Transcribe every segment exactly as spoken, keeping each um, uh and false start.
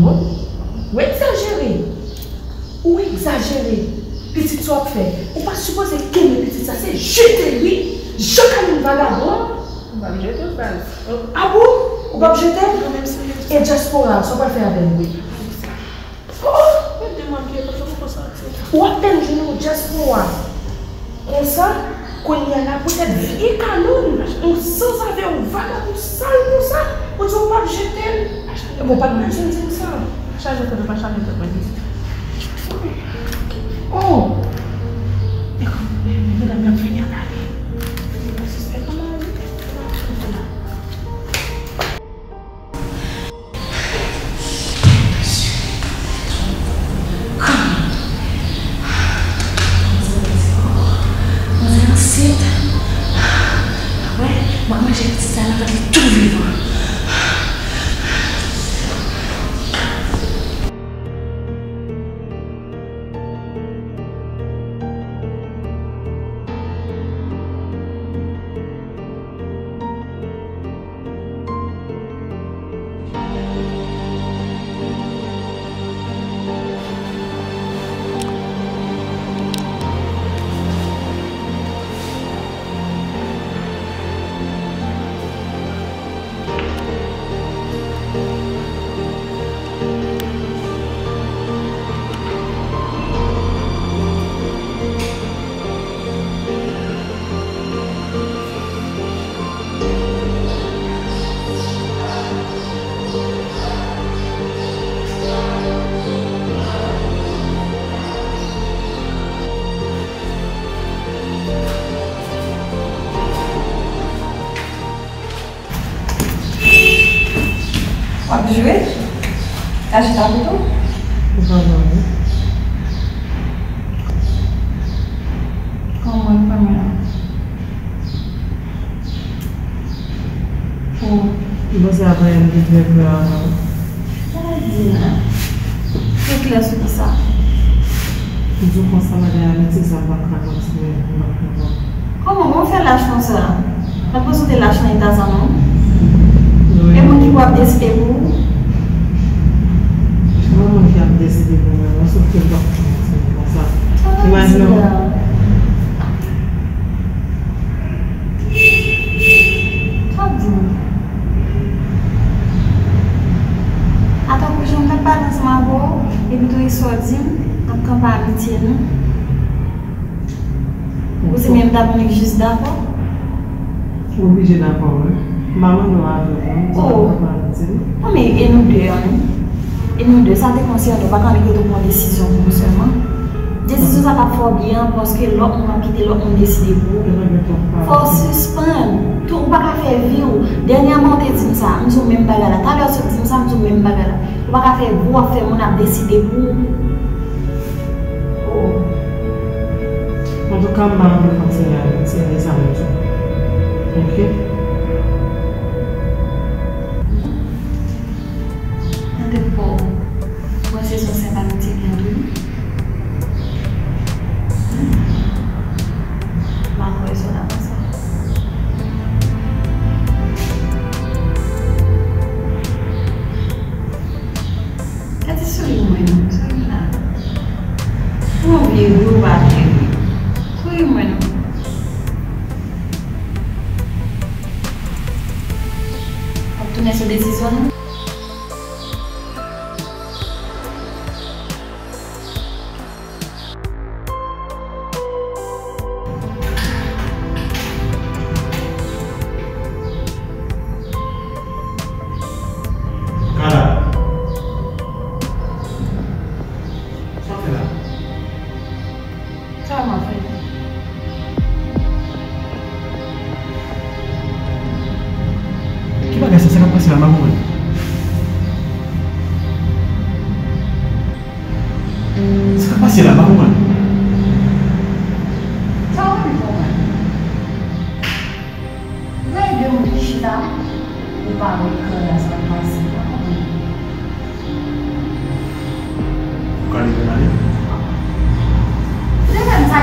Ou exagéré, ou exagéré, petit soit fait. Ou pas supposé que le petit ça c'est jeter lui, jeter une vagabond. On va jeter une balle. Ah bon? On va jeter? Et Diaspora, ça va le faire avec lui. Oh! Ou à peine je n'ai Diaspora. Et ça, qu'on y a là peut-être des canons, on s'en savait, on va là pour ça, pour ça, on ne va pas jeter. On ne va pas le jeter comme ça. Așa ajută după așa de tăbăniți. Oh! Vedă, mi-am venit la mine. Mă zănăsit. Mă mășe că ți-a lăbăt de tot viva. Jouer? T'as acheté un bouton? Non, non, non. Comment on va le faire là? Pour... Il va se faire une petite veuve là. Vas-y, hein. C'est clair ce qui ça. Il faut qu'on s'en va dans la métier, ça va continuer. Comment on va faire la chance là? La position de la chance est dans un nom? Oui. Et moi qui vois décider vous? Décidé pour moi, sauf que bon, c'est comme ça. Ah, imaginons. Trop bon. Attends que je ne peux pas dans ma voix, et puis tout est sorti, on ne peut pas amitié, non? Vous êtes même d'abord juste d'accord? Je suis obligée d'accord, oui. Maman nous a vu, on ne peut pas amitié. Non mais, et nous deux, hein? Et nous deux, ça te concerne pas quand nous prenons une décision pour nous seulement. Décision ça va fort bien parce que l'autre on va quitter, l'autre on décide pour. Faut suspendre. Tout on va pas faire vivre. Dernièrement on dit ça, nous sommes même pas là. Tout à l'heure on dit ça, nous sommes même pas là. On va pas faire vous, on va faire on a décidé pour. En tout cas, maman nous conseille, c'est les amis. Ok. Essa decisão Cara, só que lá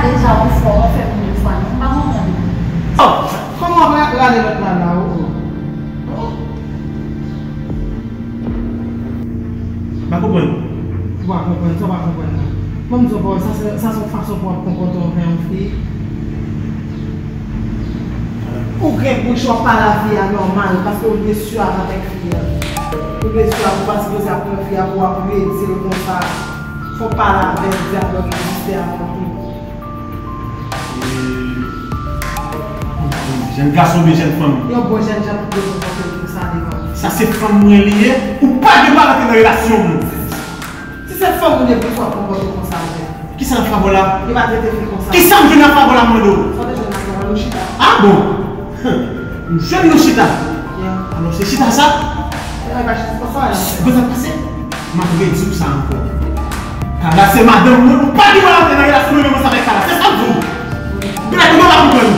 Déjà on fait une fois, on va remonter. Oh, comment on va regarder l'autre là-bas? Je ne comprends pas. Je ne comprends pas, je ne comprends pas. Ça, c'est une façon pour comporter un fille. Ou bien pour choper la vie normale, parce que vous êtes sûr avec fille. Vous êtes sûr parce que vous avez fille pour appuyer, c'est le contraire. Il ne faut pas la faire, vous avez un fille. Jeune garçon, mais jeune femme. Yo, bon, jeune femme, je ne sais pas. Ça, c'est femme ou liée ou pas de mal dans la relation. Si cette femme ou ne peut pas comporter comme ça, qui s'en favor là? Il va traiter comme ça. Qui s'en vient à favor là, mon dos? Ah bon? Une jeune Yoshita. Alors, c'est Chita ça? Je vais passer. Je vais vous dire ça encore. Car là, c'est madame, ou pas de mal dans la relation, mais vous savez ça. C'est ça, vous. Mais là, comment la vous?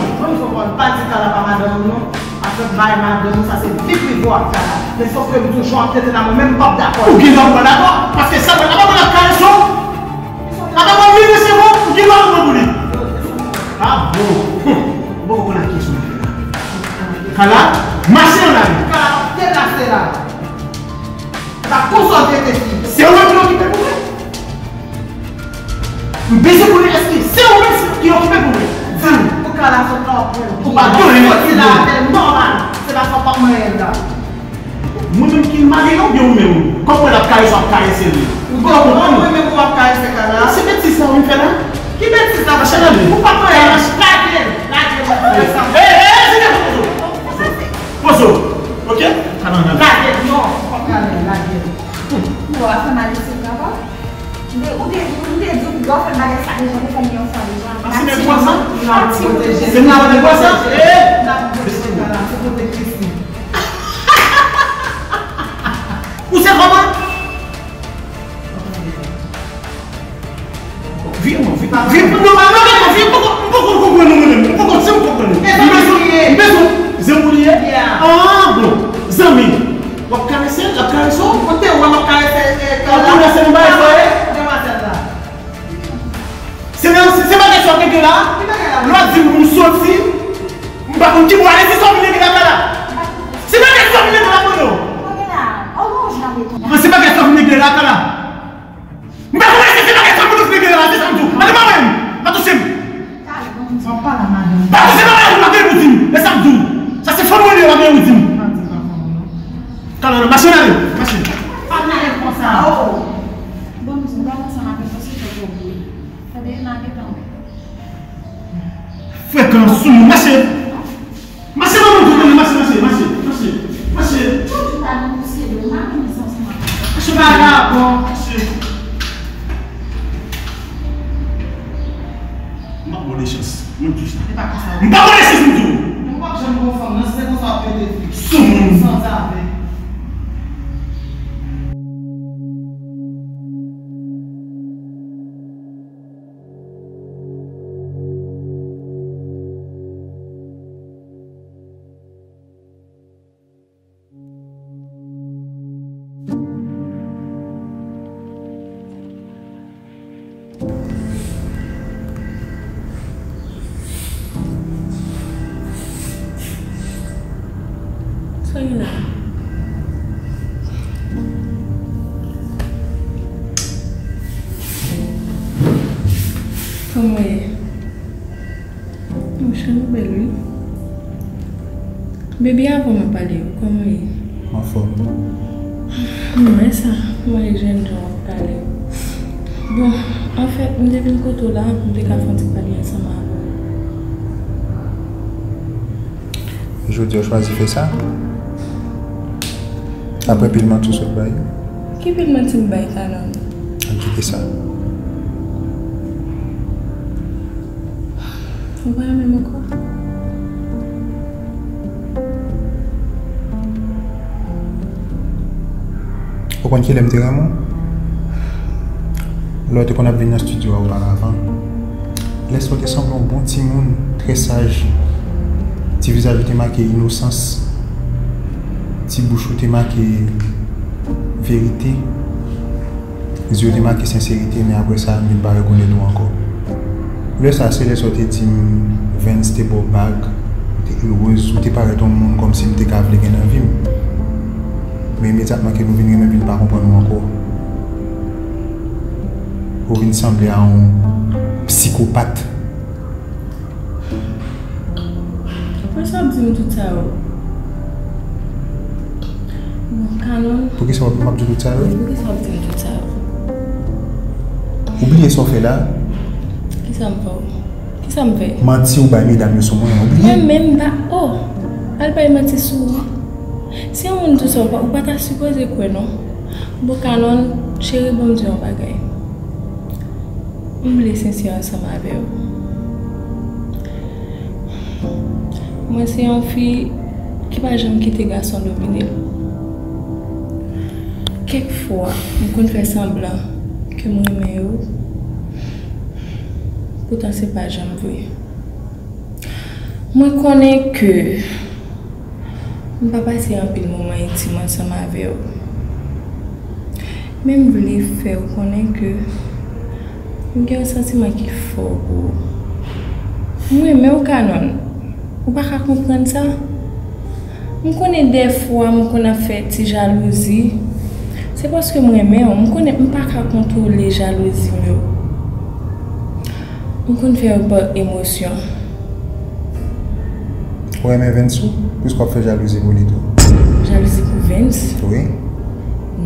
Pati kala pa madame nou, akot bay madame nou, sa se vipivo ak kala. Men sòf ke nou toujou an tete nan mou menm pap d'akon. Ou gilvan mwen d'akon, paske sa mwen akon mwen ak kale son. Akon mwen vini se mou, ou gilvan mwen mwen mouni. Ha bo, bo kon ak kis mwen. Kala, mase yon la. Kala, te la se la. Ta kousan te te fi. Se ou mwen ki yon ki pe mouni? Mwen beze mouni eski, se ou mwen ki yon ki pe mouni? Vini. Pour la c'est la femme moi-même qui marie ou bien vous-même. Comment la caresse à caresser vous vous caresser là. C'est bête ça on fait là. Qui bête ça machin là. Vous pas la la ça. OK? Ah non non. C'est une arme de quoi ça? Eh! Où c'est comment? Viens, mon vieux. Viens, non, non, non, viens, pourquoi? Pourquoi? Pourquoi? Pourquoi? C'est pourquoi? Mais vous, c'est vous lié? Ah bon, Zami, vous caressez, vous caressez? Vous caressez, vous caressez? Vous caressez, vous caressez? C'est pas quelque chose qui est là. L'autre dit que nous sommes ici. Nous allons dire que nous sommes ici. C'est pas quelque chose qui est là. C'est pas quelque chose qui est là. Nous allons dire que c'est pas quelque chose qui est là. C'est ça tout. Allez, pas même. Pas tout simple. Pas tout simple. Pas tout simple. Ça c'est fort. Ça c'est fort. Quand on a machine à l'aide. Machine. Femme à l'aide pour ça. Bon, nous allons ça. Fréquence sous nous, marchez. Marchez, marchez, marchez, marchez, marchez, marchez. Je vais là, bon, marchez. Je n'ai pas bonne chance. Je n'ai pas bonne chance. Je n'ai pas bonne chance. Je n'ai pas bonne chance. Bébé, avant de me parler, comment est en forme? Non, mais ça, moi les jeunes gens parler. Bon, en fait, je devais me côté là, je devais parler ensemble. Je vous dis, je choisis de faire ça. Après, pile-moi tout ce bail. Qui pile-moi tout le bail, alors? Je fais ça. On va même quoi? Quand il aime vraiment, l'autre qu'on a venu dans le studio avant, laisse l'autre semble un bon petit monde, très sage. Ti visage te marqué innocence, ti bouche te marqué vérité, Les yeux démarquent sincérité, mais après ça, ils ne pas reconnaître nous encore. Le ça, c'est les sorties de Vens, c'était beau bag, c'était heureuse, c'était pareil tout le monde comme si je n'étais qu'à vouloir gagner la vie. Mais immédiatement que nous venons, même ils ne comprennent pas encore. Ou ils semblent à un psychopathe. Pourquoi ça me dit tout ça? Pourquoi ça me dit tout ça? Pourquoi ça me dit tout ça? Oubliez ce qu'on fait là. Qu'est-ce que ça me fait? Mentir ou bailler d'amis sur moi, oubliez. Même pas. Oh, elle va mentir sur moi. Si on ne dit pas, on ne peut pas supposer quoi non. Bon canon, chérie, bon Dieu, on va gagner. On me laisse sincère ensemble avec vous. Moi, c'est une fille qui ne va jamais quitter les garçons dominés. Quelquefois, je me fais semblant que moi aime vous. Pourtant, ce n'est pas jamais vrai. Moi, je connais que je ne vais pas passer un peu de moment intime ensemble avec vous. Même si je voulais faire, je connais que je me sens qu'il faut. Moi, mais au canon, vous ne pouvez pas comprendre ça. Je connais des fois, je connais fait de jalousie. C'est parce que moi, je connais pas contrôler les jalousies. Je connais faire par émotion. Vous aimez Vens? Pourquoi vous faites jalousie pour les deux? Jalousie pour Vens? Oui.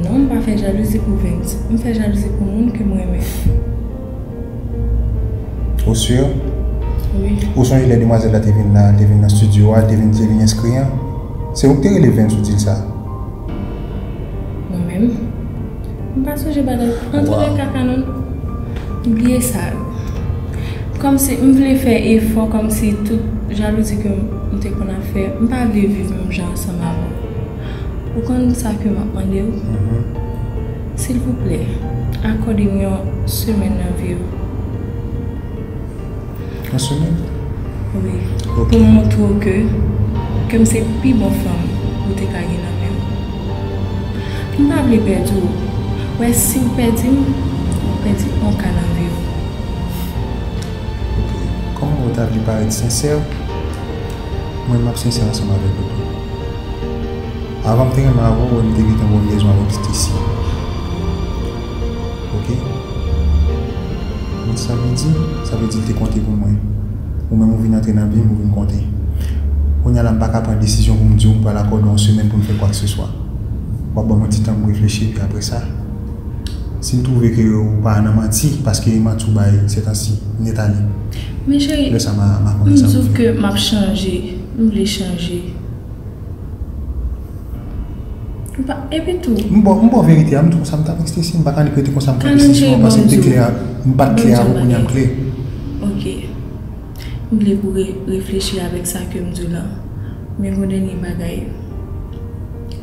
Non, je ne fais pas faire jalousie pour Vens. Je fais jalousie pour le monde que moi aime. Au sûr? Oui. Au son, les demoiselles qui viennent là, qui viennent dans le studio, qui viennent inscrire. C'est où que les vins sont dit ça? Moi-même. Parce que je ne vais pas entre les cacanons. Oubliez ça. Comme si je voulais faire effort, comme si toute jalousie que je voulais faire, je ne voulais pas vivre même genre ensemble avant. Vous comprenez ça que je m'en demande? S'il vous plaît, accordez-moi une semaine de vie. Une semaine? Oui. Okay. Pour montrer que comme c'est plus bonne femme, vous êtes gagné la même. Je ne veux pas perdre. Ouais, si vous perdez, vous perdez un cas dans la vie. Comment vous avez pas être sincère? Moi, je suis sincère ensemble avec vous. Avant de venir à vous, je vais vous dire que vous liaison avec vous ici. Ok? Ça veut dire, ça veut dire que tu comptes pour moi. Ou même on vient entrer dans la vie, on vient compter. On n'a pas qu'à prendre une décision pour me dire qu'on va l'accorder dans une semaine pour me faire quoi que ce soit. On va prendre un petit temps pour réfléchir, puis après ça. Si vous trouvez que vous n'avez pas menti, parce que vous avez c'est ainsi, vous êtes allé. Mais chérie, je trouve que je changé, je voulais changer. Et puis tout. Bon, bon vérité, je trouve ça me tape extrémiste. Je ne peux pas dire ça me tape extrémiste parce que je ne peux pas te clair ou ne clé. Ok. Je voulais pour réfléchir avec ça que je dis là. Mais mon dernier bagage,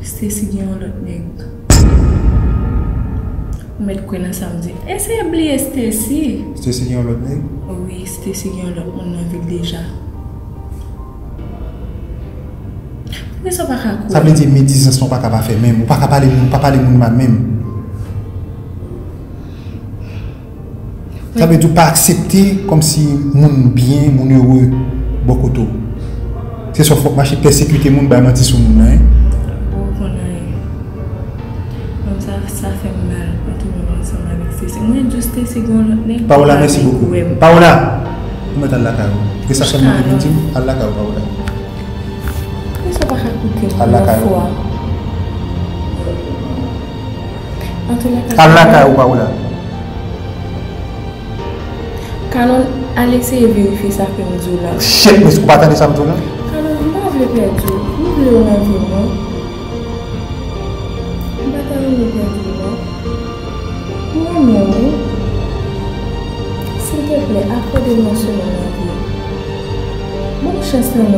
c'était si bien l'autre nègre. Je me suis dit samedi. Essayez d'oublier Stacy. C'était si bien l'autre nègre? Oui, c'était si bien l'autre. On en vit déjà. Ça veut dire que mes dix ans ne sont pas capables de faire même, ou pas capables de parler de moi-même. Ça veut dire pas accepter comme si mon bien, mon heureux, beaucoup trop. C'est sauf que je persécute mon bien menti sur mon hein. Comme ça, ça fait mal quand tout le monde ensemble avec ces. Moi, juste ces secondes. Paola, merci beaucoup. Paola, vous mettez à la carreau. Et ça fait mal à la carreau, Paola. Allah kayo. Allah kayo Paola. Kanon, Alexei vérifie ça que nous dit là. Chef, mais vous pas attendre ça me dit là. Kanon, vous voulez perdre. Vous voulez on a vu moi. Vous pas attendre perdre. Non non. S'il te plaît, accorde-moi ce moment. Bon, chance là, qui t'a mis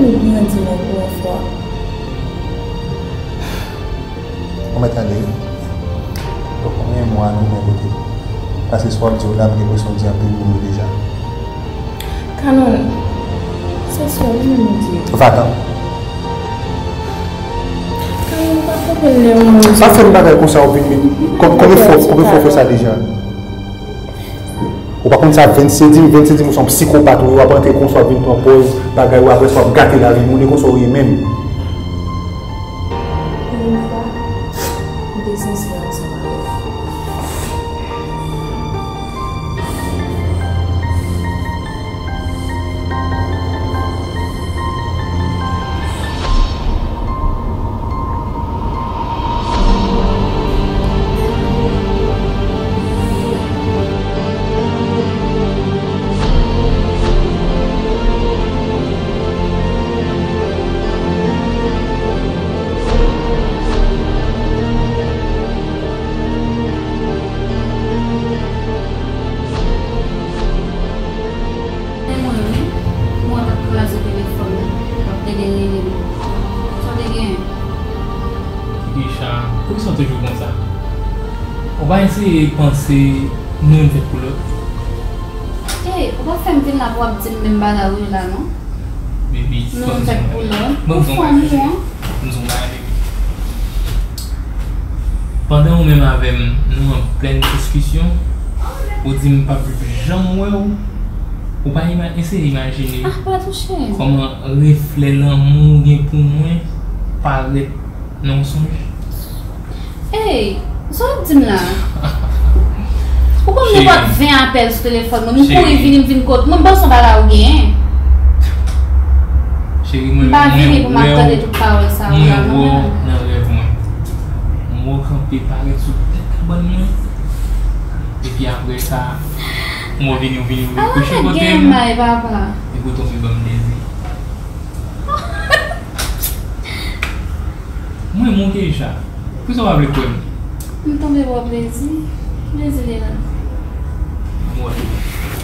le bien dit là pour la fois. On va t'aller. Donc, combien de mois nous avons voté? Parce que ce soir, Dieu l'a pris pour son diable déjà. Canon, ce soir, je me dis. Va-t'en. Canon, Ça fait une bagarre comme ça au Combien de fois ça déjà? Ou par contre ça vingt-sept vingt-sept sont psychopathes, ou après entrer qu'on soit venu en pause, bagarre ou après soit gâter la vie, on est qu'on soit même. Penser nous une pour l'autre. Eh, on va faire une la voix de même là, non? Bébé, nous on fait pour l'autre. Nous on pendant même avec nous en pleine discussion, on dit pas plus jamais ou pas essayer d'imaginer comment reflet l'amour pour moi par les mensonges. Eh, ça dit là. Pourquoi je n'ai pas vingt appels sur le téléphone? Je ne peux pas venir me faire un bon son là ou bien. Je ne peux pas venir pour m'attendre toute parole ça. Je ne peux pas venir sur le téléphone. Et puis après ça, je vais venir me coucher. Ah, je ne peux pas venir papa. Et puis je vais me laisser. Moi, je suis monté déjà. Pourquoi tu vas me coucher? Je vais tomber pour plaisir. Désolé là. Ouais.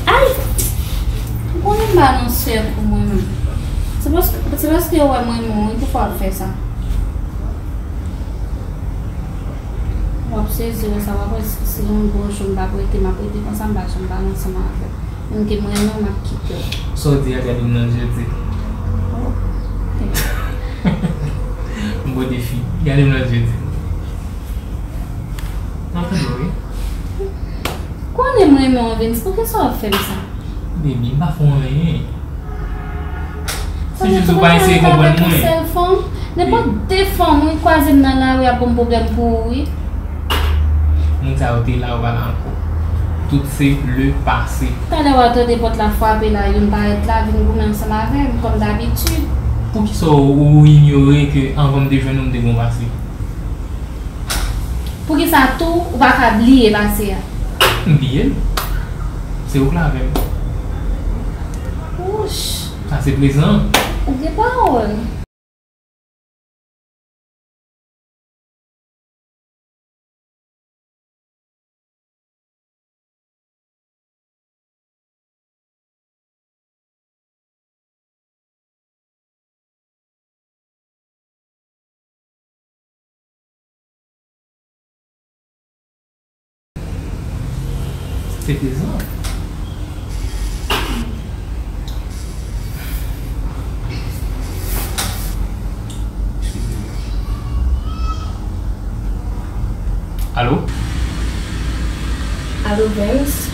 Aïe! Pourquoi on m'a annoncé pour moi? C'est parce que c'est parce que ouais, moi il faut pas faire ça. On va saisir ça va parce que c'est une bonne chose pas prêter m'a prêter comme ça m'a chambre ensemble avec. Donc moi non m'a quitté. So dire que nous non jeté. Bon défi. Regardez nous jeté. Non pas oui. Quoi ne me demande Vens pourquoi ça fait ça? Mais il m'a fait rien. Si je ne pas essayer de comprendre moi. Ne pas défendre moi croiser dans la rue a bon problème pour oui. Nous ça était là voilà encore. Tout c'est le passé. T'as d'avoir attendre porte la frappe là, il ne pas être là, venir goûter ensemble avec comme d'habitude. Pour qui ça ou ignorer que en vont devenir homme de bon passé. Pour que ça tout ou pas oublier passé. Bien, c'est au clair même. Ouch! Ça c'est plaisant. Des paroles. C'est plaisant. Allô? Allô, Vens?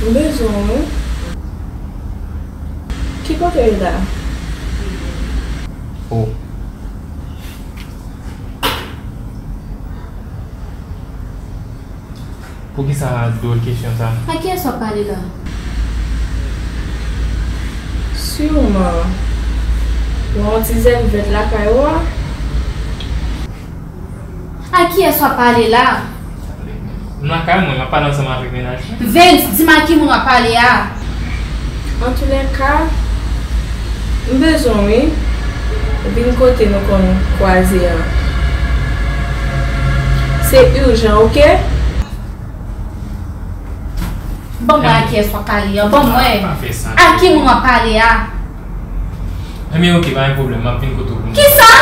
Besoin. Qui compte là? Oh. Pour qui ça d'autres questions ça? À qui est-ce qu'on parle là? Sûrement. On disait que vous là, Paola. À qui est-ce qu'on parle là? On n'a pas on n'a pas ensemble avec ménage. Vens, dis-moi qui on a parlé là. En tous les cas, nous besoin oui. D'un côté nous qu'on croiser. C'est urgent, ok? Bon, moi, qui est-ce qu'on parle? Bon, moi, à qui on va parler? Mais ok, pas de problème, je vais vous dire. Qui ça?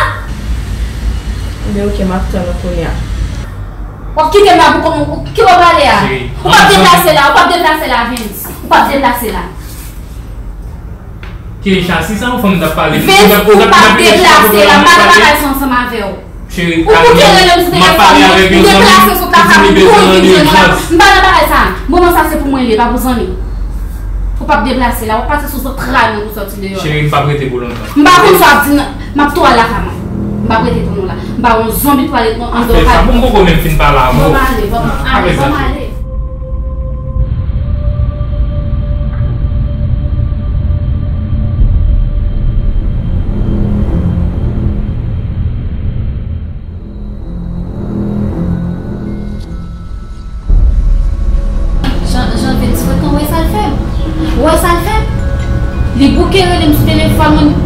Mais ok, je vais vous dire. Qui va parler? On va déplacer là, on va déplacer là, Vens. On va déplacer là. Que chassi ça on va parler. Vens ou pas déplacer la maladie ensemble avec eux. Chérie, ou pour qu'elle ne se parler avec eux. Déplacer son tata pour que pas la ça. Moment ça c'est pour moi, il pas pour amis. Faut pas déplacer là, on passe sur notre crâne pour sortir dehors. Chérie, pas prêter pour longtemps. M'pa comme ça, m'a toi là maman. M'pa prêter ton là. M'pa un zombie toilette en dehors. Ça pour moi même fin par là. On va aller, on va aller.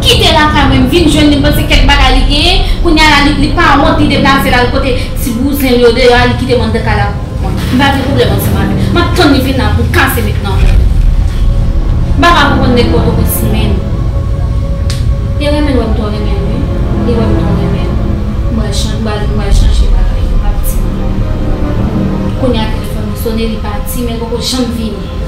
Quitter la caméra, vite jeune, ne pensez qu'elle va la liguer, pour n'y aller pas en mode de danser à côté. Si vous avez l'odeur, elle quitte mon décalage. Mais le problème, c'est ma mère. Ma tonne est venue pour casser maintenant. Barra pour des corps de semaine. Il y a même un autre remède. Il y a un autre remède. Moi, je change ma vie. Quand il y a quelqu'un qui sonne, il est parti, mais il faut que je change vie.